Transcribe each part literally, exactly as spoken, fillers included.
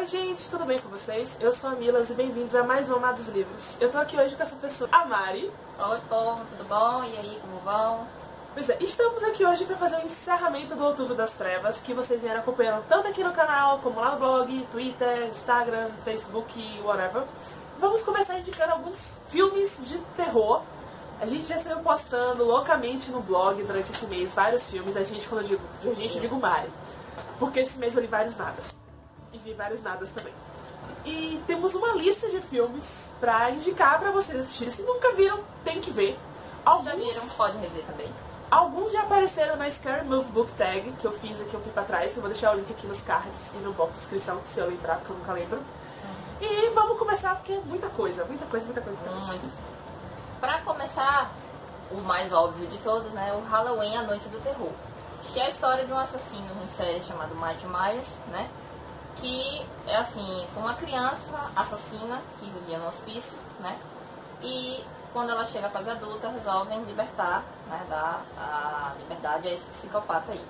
Oi gente, tudo bem com vocês? Eu sou a Milas e bem-vindos a mais um Amados Livros. Eu tô aqui hoje com essa pessoa, a Mari. Oi povo, tudo bom? E aí, como vão? Pois é, estamos aqui hoje para fazer o encerramento do Outubro das Trevas, que vocês vieram acompanhando tanto aqui no canal, como lá no blog, Twitter, Instagram, Facebook, whatever. Vamos começar indicando alguns filmes de terror. A gente já saiu postando loucamente no blog durante esse mês vários filmes. A gente, quando eu digo a gente, eu digo Mari, porque esse mês eu li vários nadas. E vi vários nadas também. E temos uma lista de filmes pra indicar pra vocês assistirem. Se nunca viram, tem que ver. Alguns já viram, podem rever também. Alguns já apareceram na Scary Movie Book Tag, que eu fiz aqui um tempo atrás. Eu vou deixar o link aqui nos cards e no box de descrição, se eu lembrar, porque eu nunca lembro. Uhum. E vamos começar, porque é muita coisa, muita coisa, muita coisa. Muita coisa. Hum. Pra começar, o mais óbvio de todos, né? O Halloween, a Noite do Terror. Que é a história de um assassino em série chamado Mike Myers, né? Que é assim, foi uma criança assassina que vivia no hospício, né? E quando ela chega à fase adulta, resolvem libertar, né, dar a liberdade a esse psicopata aí.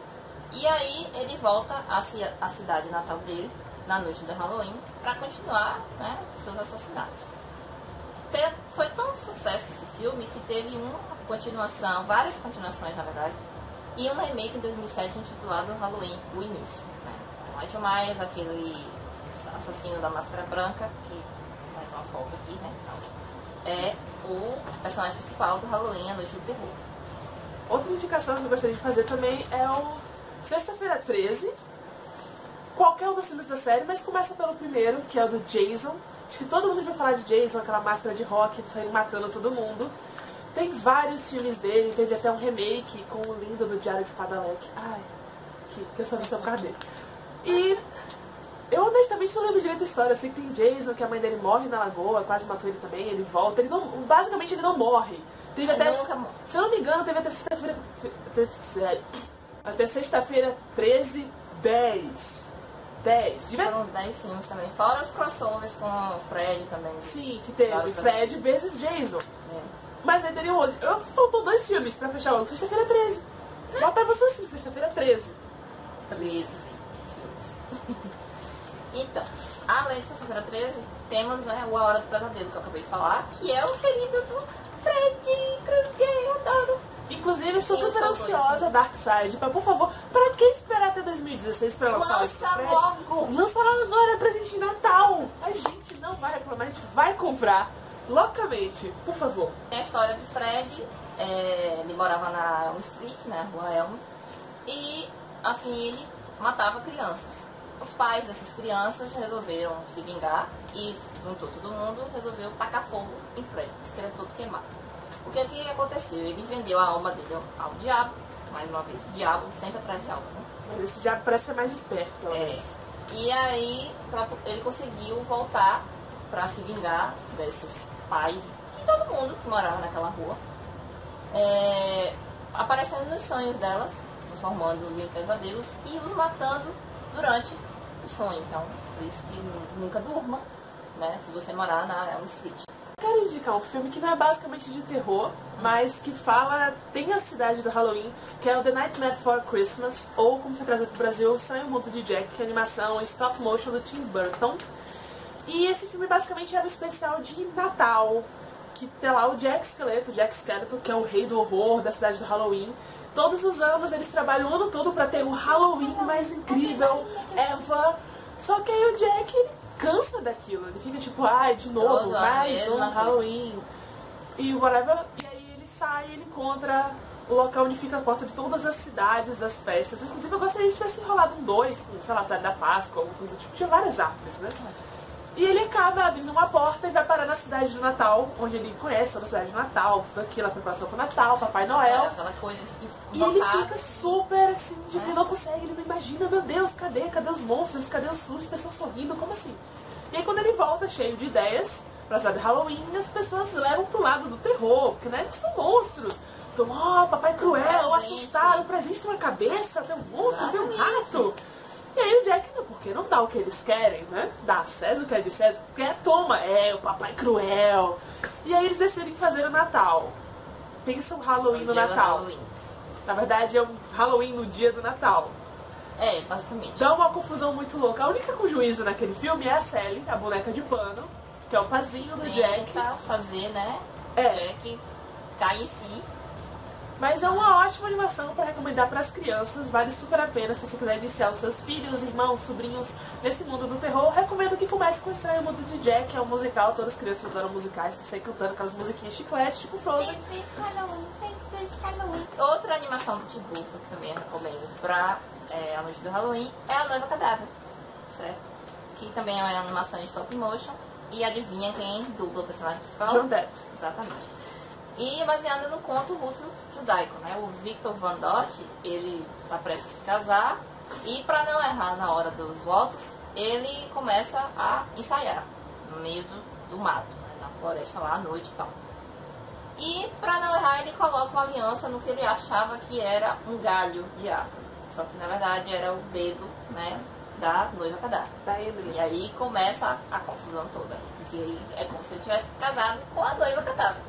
E aí ele volta à cidade natal dele, na noite do Halloween, para continuar, né, seus assassinatos. Foi tão sucesso esse filme que teve uma continuação, várias continuações na verdade, e um remake em dois mil e sete intitulado Halloween, o Início. Mais aquele assassino da máscara branca, que mais uma foto aqui, né? Então, é o personagem principal do Halloween, a Noite do Terror. Outra indicação que eu gostaria de fazer também é o Sexta-feira treze. Qualquer um dos filmes da série, mas começa pelo primeiro, que é o do Jason. Acho que todo mundo já falar de Jason, aquela máscara de rock saindo matando todo mundo. Tem vários filmes dele, teve até um remake com o lindo do Diário de Padalecki. Ai, que, que eu só vi seu carro dele. E eu honestamente não lembro direito a história. Assim, tem Jason, que a mãe dele morre na lagoa, quase matou ele também, ele volta, ele não, basicamente ele não morre. Teve até, se eu não me engano, teve até sexta-feira até sexta-feira treze, dez, dez. Foram uns dez filmes também, fora os crossovers com o Fred também. Sim, que teve claro, Fred também. Vezes Jason. É. Mas aí teria um outro, eu, faltou dois filmes pra fechar logo, sexta-feira treze. Bota você assim, sexta-feira treze. treze. Então, além de Sexta-feira treze, temos, né, o A Hora do Pesadelo, que eu acabei de falar, que é o querido do Fred Krueger, eu adoro. Inclusive, eu estou Sim, super ansiosa, Dark Side, pra, por favor, pra quem esperar até dois mil e dezesseis pra lançar o Fred? Lança logo! Lança logo agora, presente de Natal! A gente não vai reclamar, a gente vai comprar, loucamente, por favor. Tem a história do Fred, é, ele morava na Elm Street, né, rua Elm, e, assim, ele matava crianças. Os pais dessas crianças resolveram se vingar e juntou todo mundo, resolveu tacar fogo em Fred, querer todo queimado. O que, que aconteceu? Ele vendeu a alma dele ao diabo, mais uma vez, o diabo sempre atrás de alma. Né? Mas esse diabo parece ser mais esperto, pelo menos. É. E aí pra, ele conseguiu voltar para se vingar desses pais e todo mundo que morava naquela rua, é, aparecendo nos sonhos delas, transformando-os em pesadelos e os matando durante o sonho. Então, por isso que nunca durma, né, se você morar na Elm Street. Quero indicar um filme que não é basicamente de terror, hum. mas que fala, tem a cidade do Halloween, que é o The Nightmare Before Christmas, ou como foi trazido para o Brasil, Sonho o Mundo de Jack, que é animação stop motion do Tim Burton. E esse filme basicamente era um especial de Natal, que tem lá o Jack Esqueleto, Jack Skeleton, que é o rei do horror da cidade do Halloween. Todos os anos eles trabalham o ano todo pra ter o Halloween mais incrível, Eva. Só que aí o Jack, ele cansa daquilo. Ele fica tipo, ai, ah, de novo, Toda mais um Halloween. Coisa. E whatever. E aí ele sai, ele encontra o local onde fica a porta de todas as cidades, das festas. Inclusive eu gostaria que a gente tivesse enrolado um dois, com, sei lá, cidade da Páscoa, alguma coisa tipo. Tinha várias árvores, né? E ele acaba abrindo uma porta e vai parar na cidade do Natal, onde ele conhece a cidade do Natal, tudo aquilo, a preparação pro Natal, Papai Noel. É, aquela coisa e ele fica super assim, tipo, é. não consegue, ele não imagina, meu Deus, cadê? Cadê os monstros? Cadê os sustos? As pessoas sorrindo, como assim? E aí quando ele volta cheio de ideias pra cidade de Halloween, as pessoas levam pro lado do terror, porque né, eles são monstros. Então, ó, oh, Papai Cruel, presente, assustado, né? Presente na cabeça, tem um monstro, tem um rato. E aí o Jack, não, porque não dá o que eles querem, né? Dá a César o que é de César, porque é, toma, é, o Papai Cruel. E aí eles decidem fazer o Natal. Pensa um Halloween no Natal. Halloween. Na verdade é um Halloween no dia do Natal. É, basicamente. Dá uma confusão muito louca. A única com juízo naquele filme é a Sally, a boneca de pano, que é o pazinho do Jack. Tenta fazer, né? É. Jack cai em si. Mas é uma ótima animação para recomendar para as crianças. Vale super a pena se você quiser iniciar os seus filhos, irmãos, sobrinhos nesse mundo do terror. Recomendo que comece com Sonho o Mundo de Jack, é um musical. Todas as crianças adoram musicais, que saem cantando aquelas musiquinhas chiclete, tipo Frozen. Tem que Halloween, tem que Halloween. Outra animação do Tim Burton que também recomendo para é, a noite do Halloween é a Noiva Cadáver, certo? Que também é uma animação de stop motion. E adivinha quem dubla o personagem principal? John Depp. Exatamente. E baseada no conto russo judaico, né? O Victor Van Dort, ele tá prestes a se casar e para não errar na hora dos votos, ele começa a ensaiar no meio do, do mato, né? Na floresta lá à noite e tal. E para não errar, ele coloca uma aliança no que ele achava que era um galho de árvore, só que na verdade era o dedo, né, da noiva cadáver. Da Evelyn. E aí começa a, a confusão toda, porque aí é como se ele tivesse casado com a noiva cadáver.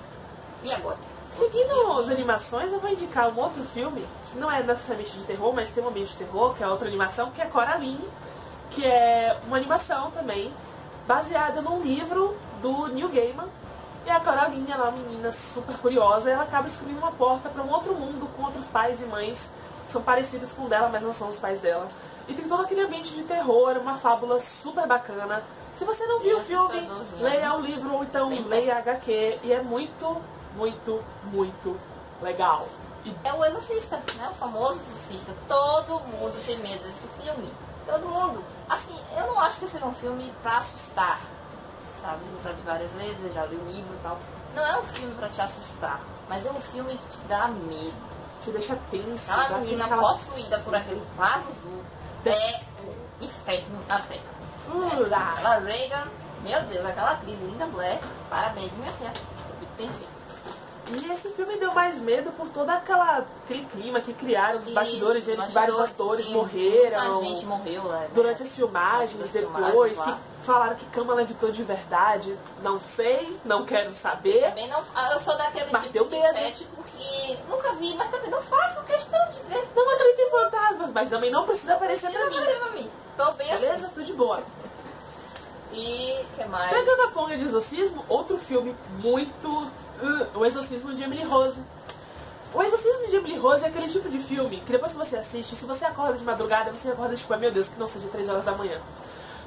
E agora? Seguindo as animações, eu vou indicar um outro filme, que não é necessariamente de terror, mas tem um ambiente de terror, que é outra animação, que é Coraline, que é uma animação também, baseada num livro do Neil Gaiman. E a Coraline, ela é uma menina super curiosa, e ela acaba descobrindo uma porta para um outro mundo, com outros pais e mães, que são parecidos com o dela, mas não são os pais dela. E tem todo aquele ambiente de terror, uma fábula super bacana. Se você não viu o filme, leia o livro, ou então leia a agá quê, e é muito... muito, muito legal. E... é o Exorcista, né? O famoso Exorcista. Todo mundo tem medo desse filme. Todo mundo. Assim, eu não acho que seja um filme pra assustar, sabe? Eu já vi várias vezes, eu já li o livro e tal. Não é um filme pra te assustar, mas é um filme que te dá medo. Te deixa tenso. A menina aquela... possuída por aquele vaso azul. Des... é o inferno na Terra. Uh, é. A Reagan, meu Deus, aquela atriz linda, Blair. Parabéns, minha filha. Perfeito. E esse filme deu mais medo por todo aquela, aquele clima que criaram dos bastidores, dizendo que vários atores sim, morreram gente morreu, né? durante as filmagens, as depois, filmagens, que falaram que cama levitou de verdade. Não sei, não quero saber. Também não, eu sou daquele mas tipo de cético que nunca vi, mas também não faço questão de ver. Não acredito em fantasmas, mas também não precisa aparecer não precisa pra, pra mim. mim. Tô bem beleza? Assim. Tudo de boa. E que mais? Pegando a fonte de exorcismo, outro filme muito... Uh, o Exorcismo de Emily Rose. O Exorcismo de Emily Rose é aquele tipo de filme que depois que você assiste, se você acorda de madrugada, você acorda tipo, ah, meu Deus, que não seja três horas da manhã.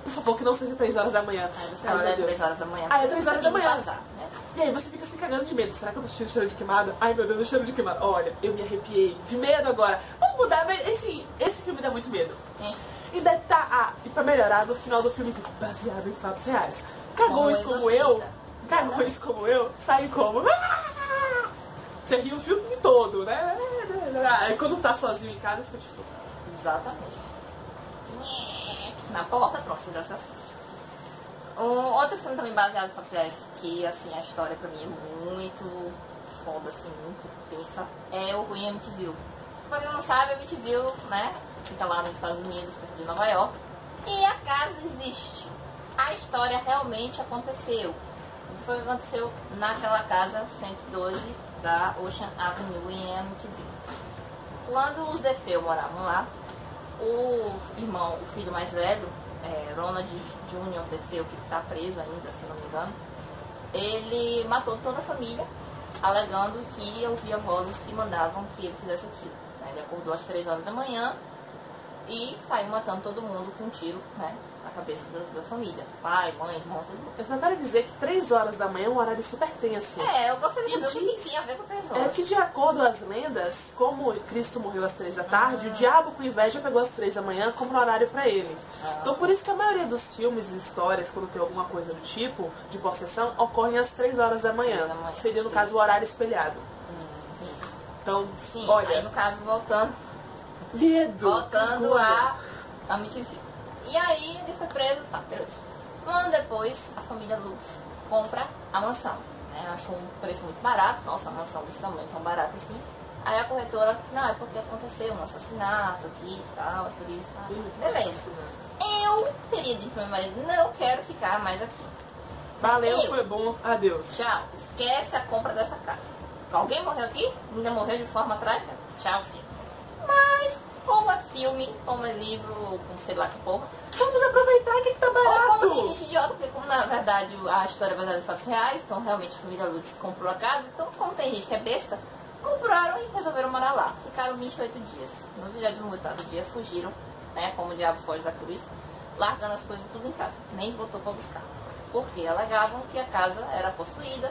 Por favor, que não seja três horas da manhã. Aí você não, não é três horas da manhã. Aí é três horas da manhã. Passar, né? E aí você fica se cagando de medo. Será que eu tô sentindo cheiro de queimado? Ai, meu Deus, o cheiro de queimado. Olha, eu me arrepiei de medo agora. Vamos mudar, mas esse, esse filme dá muito medo. Sim. E daí tá, ah, e pra melhorar, no final do filme, baseado em fatos reais. Cagões como, como eu... Cagões como eu, sai como. Você riu o filme todo, né? Aí quando tá sozinho em casa, fica tipo. Exatamente. Na porta, pronto, você já se assusta. Um outro filme também baseado em vocês, que assim, a história pra mim é muito foda, assim, muito tensa, é o Ruim Amityville. Pra quem não sabe, Amityville, né? Fica lá nos Estados Unidos, perto de Nova York. E a casa existe. A história realmente aconteceu. Foi o que aconteceu naquela casa cento e doze da Ocean Avenue em Amityville. Quando os DeFeo moravam lá, o irmão, o filho mais velho, é, Ronald Júnior DeFeo, que está preso ainda, se não me engano, ele matou toda a família, alegando que ouvia vozes que mandavam que ele fizesse aquilo. Ele acordou às três horas da manhã e saiu matando todo mundo com um tiro, né? A cabeça da, da família. Pai, mãe, irmão, todo mundo. Eu só quero dizer que três horas da manhã é um horário super tenso. É, eu gostaria de saber diz, o que tinha a ver com três horas. É que de acordo às lendas, como Cristo morreu às três da tarde, uhum. o diabo com inveja pegou às três da manhã como um horário pra ele. Uhum. Então por isso que a maioria dos filmes e histórias, quando tem alguma coisa do tipo, de possessão, ocorrem às três horas da manhã. Da manhã. Seria no Sim. caso o horário espelhado. Uhum. Então, Sim, olha... Aí, no caso, voltando... Medo! Voltando a... a Amityville. E aí ele foi preso, tá, beleza. Um ano depois, a família Lutz compra a mansão, né? Achou um preço muito barato, nossa, a mansão desse tamanho tão barata assim. Aí a corretora, não, é porque aconteceu um assassinato aqui e tal, é por isso, tá? Beleza. Eu teria dito pro meu marido, não quero ficar mais aqui. Valeu, eu, foi bom, adeus. Tchau, esquece a compra dessa casa. Alguém morreu aqui? Ainda morreu de forma trágica? Tchau, filho. Mas... ou a filme, ou a livro, ou com sei lá que porra. Vamos aproveitar que tá barato! Ou como tem gente idiota, porque como na verdade a história é baseada em fatos reais, então realmente a família Lutz comprou a casa, então como tem gente que é besta, compraram e resolveram morar lá. Ficaram vinte e oito dias. No vigésimo oitavo dia fugiram, né, como o diabo foge da cruz, largando as coisas tudo em casa. Nem voltou pra buscar. Porque alegavam que a casa era possuída,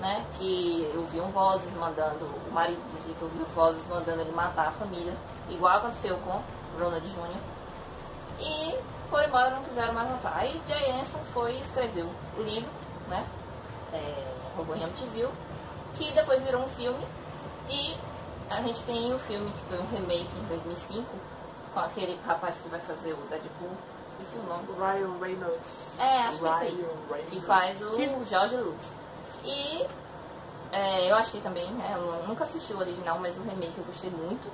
né, que ouviam vozes mandando, o marido dizia que ouviu vozes mandando ele matar a família, igual aconteceu com Ronald Júnior E foram embora, não quiseram mais voltar. Aí Jason foi e escreveu o livro, né, é, Robô em Amityville, que depois virou um filme, e a gente tem o filme que foi um remake em dois mil e cinco, com aquele rapaz que vai fazer o Deadpool. Esse é o nome do Ryan Reynolds. É, acho que é esse aí. Que faz o George Lutz. E é, eu achei também, né, eu nunca assisti o original, mas o remake eu gostei muito,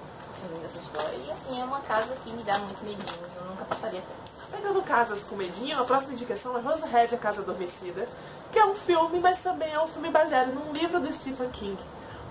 muito dessa história. E assim, é uma casa que me dá muito medinho, eu nunca passaria perto. Pegando casas com medinho, a próxima indicação é Rosehead, A Casa Adormecida, que é um filme, mas também é um filme baseado num livro do Stephen King,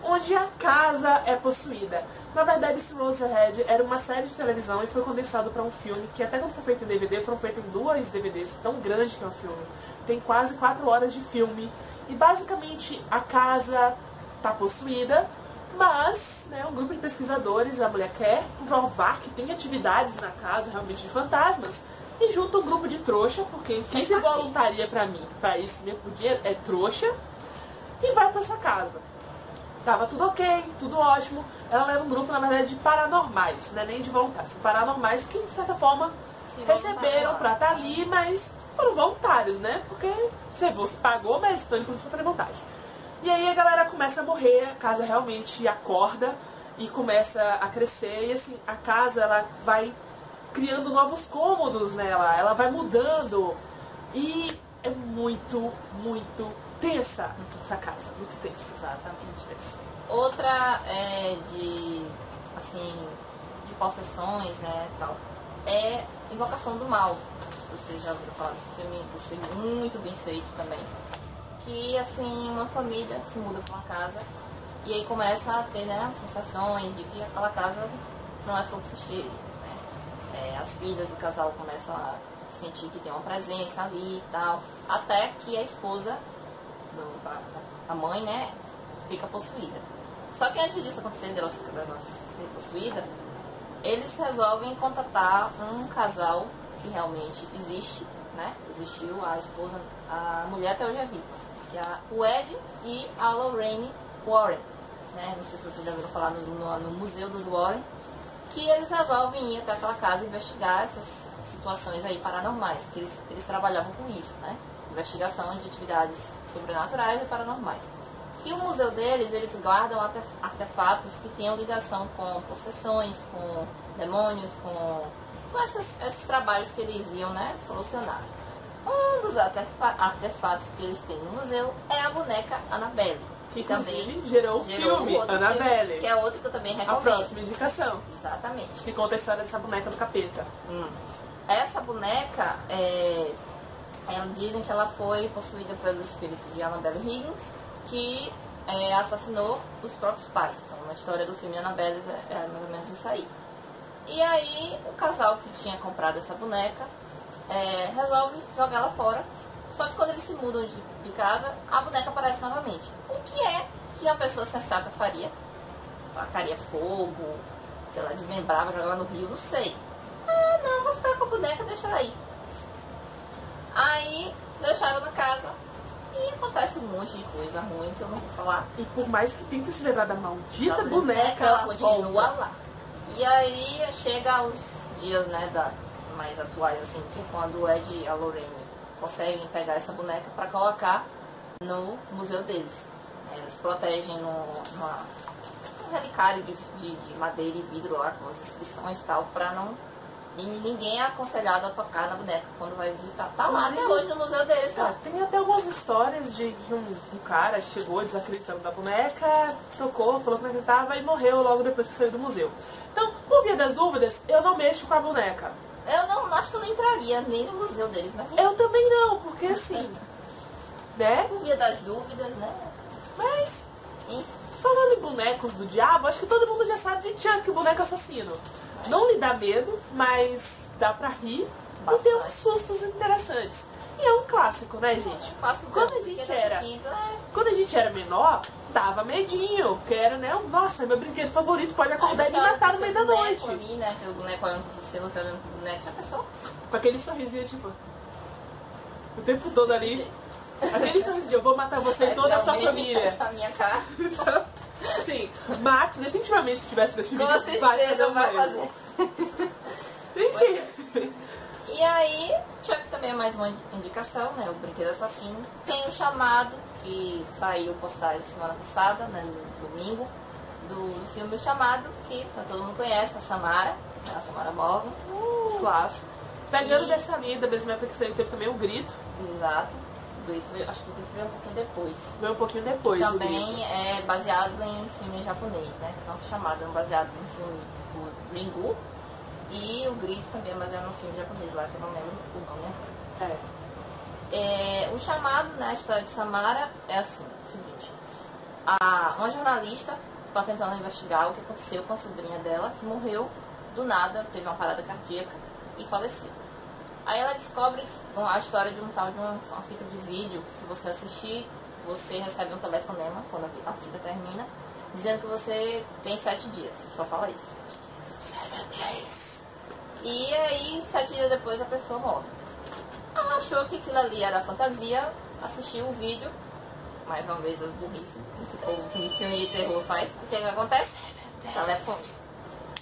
onde a casa é possuída. Na verdade, esse Rosehead era uma série de televisão e foi condensado para um filme, que até quando foi feito em D V D, foram feitos em dois D V Ds, tão grande que é um filme. Tem quase quatro horas de filme. E basicamente a casa está possuída, mas, né, um grupo de pesquisadores, a mulher quer provar que tem atividades na casa realmente de fantasmas, e junta um grupo de trouxa, porque quem se voluntaria para mim, para isso mesmo podia, é trouxa, e vai para essa casa. Tava tudo ok, tudo ótimo. Ela leva um grupo, na verdade, de paranormais, né, nem de voluntários, paranormais que, de certa forma, se receberam para estar ali, mas foram voluntários, né, porque você, você pagou, mas estão indo para vontade. E aí a galera começa a morrer, a casa realmente acorda e começa a crescer, e assim, a casa, ela vai criando novos cômodos nela, ela vai mudando, e é muito, muito... tensa essa casa, muito tensa, exatamente tensa. Outra é de, assim, de possessões, né, tal, é Invocação do Mal. Se vocês já ouviram falar desse filme, gostei muito, bem feito também. Que, assim, uma família se muda para uma casa e aí começa a ter, né, sensações de que aquela casa não é fluxo cheio, né. É, as filhas do casal começam a sentir que tem uma presença ali e tal, até que a esposa... a mãe, né, fica possuída. Só que antes disso acontecer, dela ser possuída, eles resolvem contatar um casal que realmente existe, né, existiu, a esposa, a mulher até hoje é viva, que é o Ed e a Lorraine Warren, né, não sei se vocês já ouviram falar no, no, no Museu dos Warren, que eles resolvem ir até aquela casa investigar essas situações aí paranormais, porque eles, eles trabalhavam com isso, né, investigação de atividades sobrenaturais e paranormais. E o museu deles, eles guardam artefatos que tenham ligação com possessões, com demônios, com, com esses, esses trabalhos que eles iam, né, solucionar. Um dos artefatos que eles têm no museu é a boneca Annabelle, que, que também gerou o filme Annabelle, filme, que é outro que eu também recomendo. A próxima indicação. Exatamente. Que conta a história dessa boneca do capeta. Hum. Essa boneca é... dizem que ela foi possuída pelo espírito de Annabelle Higgins, que é, assassinou os próprios pais. Então, a história do filme Annabelle é, é mais ou menos isso aí. E aí, o casal que tinha comprado essa boneca é, resolve jogá-la fora. Só que quando eles se mudam de, de casa, a boneca aparece novamente. O que é que a pessoa sensata faria? Tacaria fogo, sei lá, desmembrava, jogava no rio, não sei. Ah, não, vou ficar com a boneca, deixa ela aí. Aí deixaram na casa e acontece um monte de coisa ruim que eu não vou falar. E por mais que tente se levar da maldita boneca, boneca, ela continua volta. Lá. E aí chega os dias, né, da, mais atuais, assim, que quando o Ed e a Lorraine conseguem pegar essa boneca para colocar no museu deles. Eles protegem numa, num relicário de, de, de madeira e vidro lá com as inscrições e tal, para não... E ninguém é aconselhado a tocar na boneca quando vai visitar. Tá lá até hoje no museu deles, tá? É, tem até algumas histórias de que um, um cara chegou desacreditando da boneca, tocou, falou que não acreditava e morreu logo depois que saiu do museu. Então, por via das dúvidas, eu não mexo com a boneca. Eu não acho que eu não entraria nem no museu deles, mas... Eu também não, porque assim... né? Por via das dúvidas, né? Mas... Enfim. Falando em bonecos do diabo, acho que todo mundo já sabe de Chuck, o boneco assassino. não lhe dá medo, mas dá pra rir. Bastante. E tem uns sustos interessantes. E é um clássico, né, gente? É, clássico quando, a gente era, cinto, é. quando a gente era menor, dava medinho, que era, né? Nossa, meu brinquedo favorito, pode acordar e me matar no meio da noite. Ali, né? Aquele boneco olhando pra você, você olhando pro boneco, já pensou? Com aquele sorrisinho, tipo, o tempo todo ali. Aquele sorrisinho, eu vou matar você e toda a sua família. A minha cara. Então, sim, Max, definitivamente, se tivesse nesse vídeo, vai fazer o mesmo. Enfim. E aí, Chuck também é mais uma indicação, né? O Brinquedo Assassino. Tem o Chamado, que saiu postagem semana passada, né? No domingo, do filme O Chamado, que todo mundo conhece, a Samara, né? A Samara Morgan. Uh, clássico. Pegando e... dessa linha, da mesma época que saiu, teve também o Grito. Exato. O Grito veio, acho que o Grito veio um pouquinho depois. Veio um pouquinho depois. Que também é baseado em filme japonês, né? Então o Chamado é baseado em filme do Ringu. E o Grito também, mas era um filme japonês lá, que eu não lembro o nome. Né? É. É, o Chamado, né, a história de Samara é assim, o seguinte. A, uma jornalista está tentando investigar o que aconteceu com a sobrinha dela, que morreu do nada, teve uma parada cardíaca e faleceu. Aí ela descobre a história de um tal de uma, uma fita de vídeo, que se você assistir, você recebe um telefonema, quando a fita termina, dizendo que você tem sete dias. Só fala isso, sete dias. Sete dias. E aí, sete dias depois, a pessoa morre. Ela achou que aquilo ali era fantasia, assistiu o vídeo, mais uma vez as burrices que esse povo de filme de terror faz. O que, que acontece? Telefone.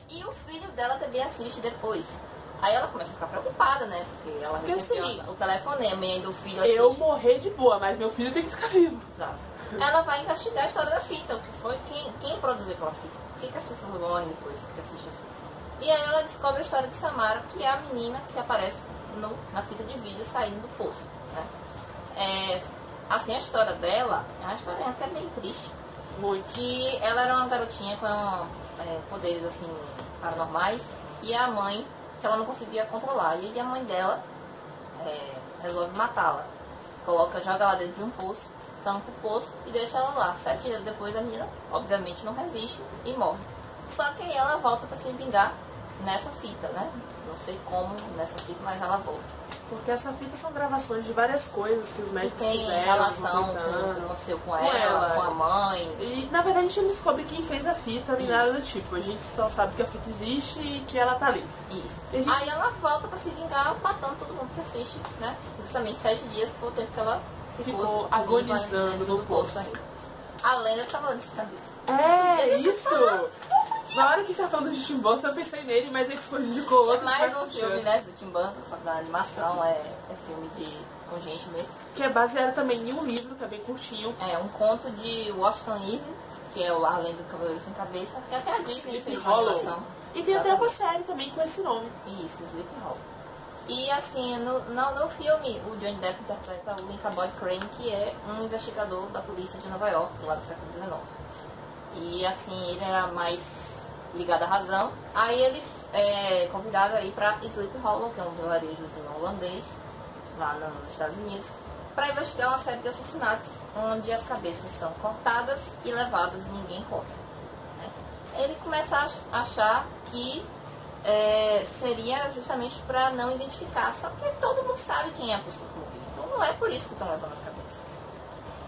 E o filho dela também assiste depois. Aí ela começa a ficar preocupada, né? Porque ela recebeu assim, o telefonema e ainda o filho assiste. Eu morrer de boa, mas meu filho tem que ficar vivo. Exato. Ela vai investigar a história da fita, o que foi, quem, quem produziu aquela fita, o que, que as pessoas morrem depois que assistem a fita. E aí ela descobre a história de Samara, que é a menina que aparece no, na fita de vídeo saindo do poço, né? É, assim, a história dela é uma história até meio triste. Muito. Que ela era uma garotinha com é, poderes, assim, paranormais. E a mãe, que ela não conseguia controlar. E a mãe dela é, resolve matá-la. Coloca, joga ela dentro de um poço, tampa o poço e deixa ela lá. Sete dias depois a menina, obviamente, não resiste e morre. Só que aí ela volta pra se vingar nessa fita, né? Não sei como nessa fita, mas ela volta. Porque essa fita são gravações de várias coisas que os médicos que tem fizeram. Tem relação com o que aconteceu com, com ela, ela, com a mãe. E na verdade a gente não descobre quem fez a fita, nem nada do tipo. A gente só sabe que a fita existe e que ela tá ali. Isso. Gente... Aí ela volta pra se vingar matando todo mundo que assiste, né? Justamente sete dias, por o tempo que ela ficou, ficou agonizando no poço. Aí. A lenda tá falando isso também. É, eu isso! Na hora que está falando de Tim Burton, eu pensei nele, mas ele ficou indicou outro. É mais um filme, né, do Tim Burton, só que na animação, é, é filme de, com gente mesmo. Que é baseado também em um livro, também curtinho. É, um conto de Washington Irving, que é o A Lenda do Cavaleiro Sem Cabeça, que até a Disney fez na animação. E tem até uma série também com esse nome. Isso, Sleepy Hollow. E assim, no, no, no filme, o Johnny Depp interpreta o Ichabod Crane, que é um investigador da polícia de Nova York, lá do século dezenove. E assim, ele era mais... ligado à razão. Aí ele é convidado aí para Sleepy Hollow, que é um vilarejozinho holandês, lá nos Estados Unidos, para investigar uma série de assassinatos, onde as cabeças são cortadas e levadas e ninguém conta. Né? Ele começa a achar que é, seria justamente para não identificar, só que todo mundo sabe quem é a pessoa que morreu, então não é por isso que estão levando as cabeças.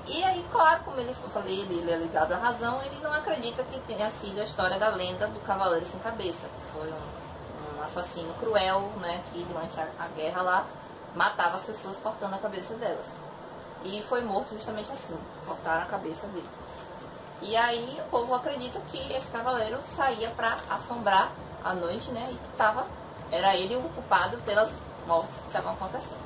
E aí, claro, como ele, eu falei, ele é ligado à razão, ele não acredita que tenha sido a história da lenda do Cavaleiro Sem Cabeça, que foi um, um assassino cruel, né, que durante a, a guerra lá, matava as pessoas cortando a cabeça delas. E foi morto justamente assim, cortaram a cabeça dele. E aí o povo acredita que esse cavaleiro saía para assombrar à noite, né, e que tava, era ele o culpado pelas mortes que estavam acontecendo.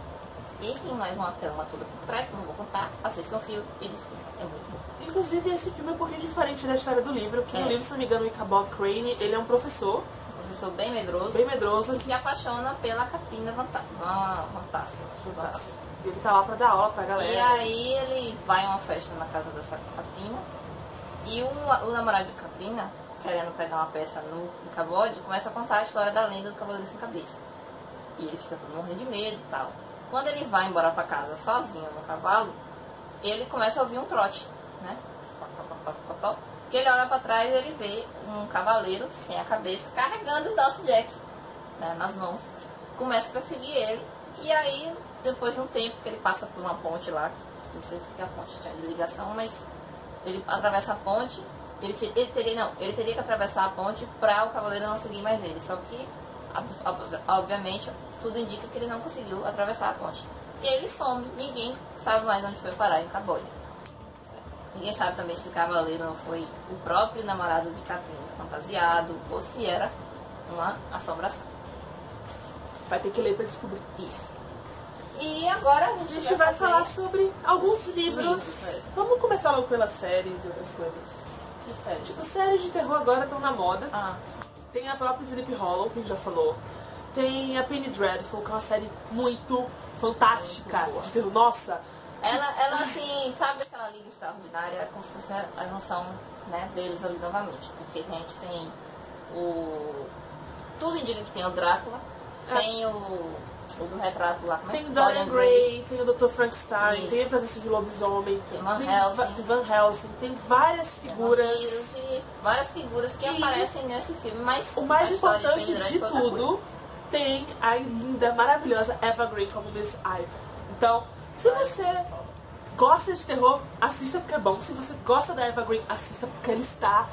E tem mais uma trama toda por trás, que eu não vou contar. Assistam o filme e descubram. É muito bom. Inclusive, esse filme é um pouquinho diferente da história do livro, que é. No livro, se não me engano, o Ichabod Crane, ele é um professor. Um professor bem medroso. Bem medroso. E se apaixona pela Katrina Vantasso. Ele tá lá pra dar aula pra galera. E aí ele vai a uma festa na casa dessa Katrina. E o, o namorado de Katrina, querendo pegar uma peça no Ichabod, começa a contar a história da lenda do Cavaleiro Sem Cabeça. E ele fica todo morrendo de medo e tal. Quando ele vai embora pra casa sozinho no cavalo, ele começa a ouvir um trote, né? que ele olha pra trás e ele vê um cavaleiro sem a cabeça carregando o nosso Jack, né, nas mãos. Começa a perseguir ele. E aí, depois de um tempo que ele passa por uma ponte lá, não sei se é a ponte de ligação, mas ele atravessa a ponte. Ele, ele, teria, não, ele teria que atravessar a ponte para o cavaleiro não seguir mais ele. Só que, obviamente, tudo indica que ele não conseguiu atravessar a ponte. E ele some, ninguém sabe mais onde foi parar em Cabole. Ninguém sabe também se o cavaleiro não foi o próprio namorado de Catrinha fantasiado ou se era uma assombração. Vai ter que ler para descobrir. Isso. E agora a gente, a gente vai, vai falar sobre alguns livros. livros Vamos começar logo pelas séries e outras coisas. Que série? Tipo, séries de terror agora estão na moda. Ah. Tem a própria Sleepy Hollow, que a gente já falou. Tem a Penny Dreadful, que é uma série muito fantástica. Muito boa. Nossa! Ela, ela assim, sabe aquela liga extraordinária? É como se fosse a noção, né, deles ali novamente. Porque a gente tem o... Tudo indica que tem o Drácula. É. Tem o... O do retrato lá, como é? Tem o Dorian Gray, tem o doutor Frankenstein, tem a presença de lobisomem, tem Van, tem Helsing, tem Van Helsing, tem várias figuras. Tem várias figuras que e aparecem nesse filme, mas o mais importante de, de tudo, tem a linda, maravilhosa Eva Green como Miss Ive. Então, se você gosta de terror, assista porque é bom. Se você gosta da Eva Green, assista porque ela está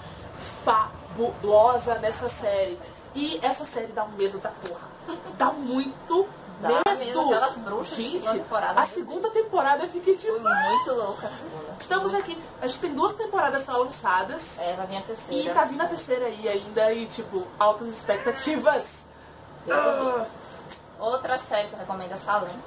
fabulosa nessa série. E essa série dá um medo da porra. Dá muito Dá mesmo, aquelas bruxas. Gente, temporada, a segunda temporada eu fiquei tipo... muito louca. Estamos aqui, acho que tem duas temporadas só lançadas. É, tá vindo a terceira. E tá vindo a terceira aí ainda, e tipo, altas expectativas. Ah. Outra série que eu recomendo é Salem.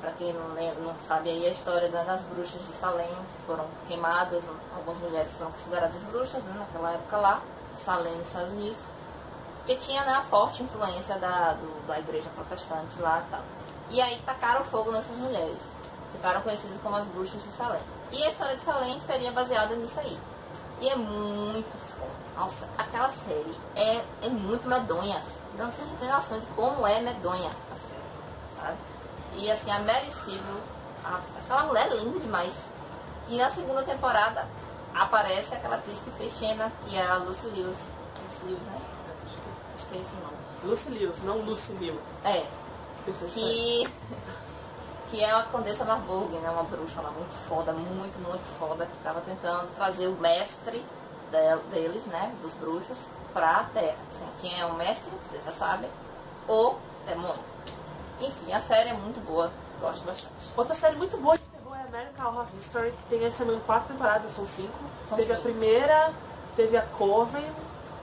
Pra quem não, lembra, não sabe aí, a história das bruxas de Salem, que foram queimadas, algumas mulheres foram consideradas bruxas, né, naquela época lá, Salem nos Estados Unidos. Porque tinha, né, a forte influência da, do, da igreja protestante lá e tal. E aí tacaram fogo nessas mulheres. Ficaram conhecidas como as bruxas de Salem. E a história de Salem seria baseada nisso aí. E é muito foda. Nossa, aquela série é, é muito medonha. Não sei se tem noção de como é medonha a série, sabe? E assim, a Mary Sybil, a, aquela mulher é linda demais. E na segunda temporada aparece aquela atriz que fez Xena, que é a Lucy Lewis. Lucy Lewis, né? Que é esse nome. Lucy Lewis, não Lucy Liu. É. Que... que é a Condessa Marburg, né? Uma bruxa lá muito foda, muito, muito foda, que tava tentando trazer o mestre deles, né? Dos bruxos, pra Terra. Assim, quem é o mestre, vocês já sabem. O demônio. Enfim, a série é muito boa. Gosto bastante. Outra série muito boa de terror é American Horror Story, que tem essa mesmo quatro temporadas, são cinco. São teve cinco. A primeira, teve a Coven.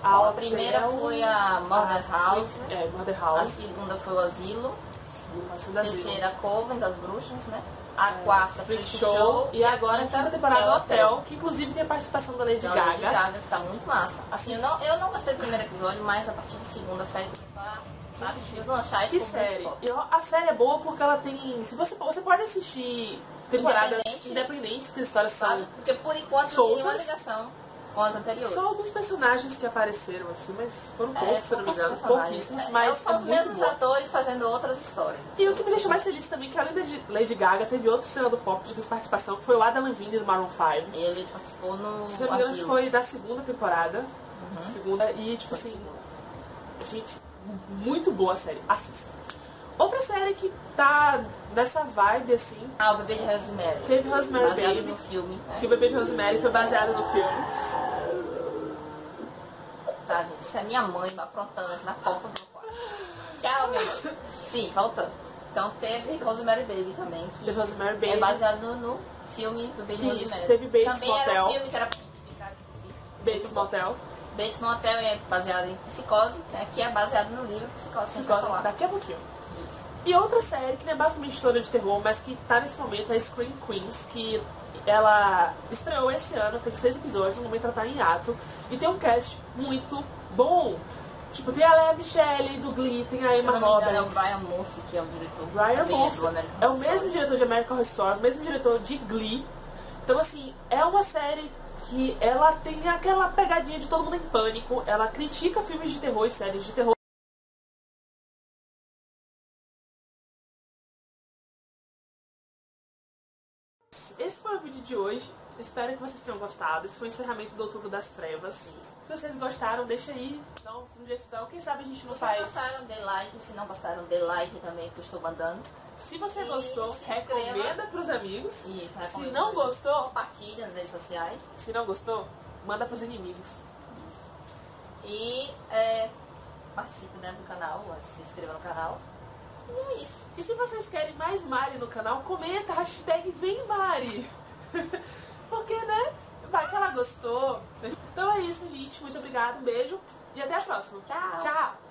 A, a primeira hotel, foi a Mother House, é, Mother House, a segunda foi o Asilo, Sim, a terceira a Coven das Bruxas, né? A é, quarta foi o Show, Show e, e agora a quinta temporada é o hotel, hotel, que inclusive tem a participação da Lady Gaga. Lady Gaga, que tá muito massa. Assim, eu não, eu não gostei do primeiro episódio, mas a partir do segundo a série começou, sabe, deslanchar. Que série? Eu, a série é boa porque ela tem... Se você, você pode assistir temporadas independente, independentes, que as histórias são... Porque por enquanto soltas, não tem nenhuma ligação. Só alguns personagens que apareceram assim, mas foram poucos, é, se não me engano, pouquíssimos, é, mas são é os mesmos boa. Atores fazendo outras histórias. E o que me deixa mais feliz também é que além da Lady Gaga, teve outro cena do pop que fez participação, que foi o Adam Levine do Maroon five. Ele participou no... Se não me engano, foi da segunda temporada, uhum. segunda, e tipo assim, gente, muito boa a série, assista. Outra série que tá nessa vibe, assim... Ah, o Bebê de Rosemary. Teve Rosemary Baby. No filme. Né? Que o Bebê de Rosemary foi baseado no filme. Tá, gente. Isso é minha mãe aprontando aqui na porta do quarto. Tchau, minha mãe. Sim, voltando. Então teve Rosemary Baby também, que Rosemary Baby. É baseado no filme do Bebê de Rosemary. Isso, teve Bates Motel. Também era um filme que era pedido de cara, esqueci. Bates Motel. Bates Motel é baseado em Psicose, né? Que é baseado no livro Psicose. Psicose, daqui a pouquinho. E outra série que não é basicamente história de terror, mas que tá nesse momento é Scream Queens, que ela estreou esse ano, tem seis episódios, no momento ela tá em ato, e tem um cast muito bom. Tipo, tem a Léa Michele do Glee, tem a Emma Roberts. É o Brian Murphy, que é o diretor. Brian Murphy é o mesmo diretor de American Horror Story, o mesmo diretor de Glee. Então, assim, é uma série que ela tem aquela pegadinha de todo mundo em pânico, ela critica filmes de terror e séries de terror. Esse foi o vídeo de hoje. Espero que vocês tenham gostado. Esse foi o encerramento do Outubro das Trevas. Sim. Se vocês gostaram, deixa aí. Então, sugestão. Quem sabe a gente não vocês faz... Se gostaram, dê like. Se não gostaram, dê like também, que eu estou mandando. Se você e gostou, se recomenda pros amigos. Isso, se não gostou... Compartilha nas redes sociais. Se não gostou, manda pros inimigos. Isso. E é, participe dentro do canal, se inscreva no canal. E é isso. E se vocês querem mais Mari no canal, comenta, hashtag Vem Mari. Porque, né? Vai que ela gostou. Então é isso, gente. Muito obrigada. Um beijo. E até a próxima. Tchau. Tchau.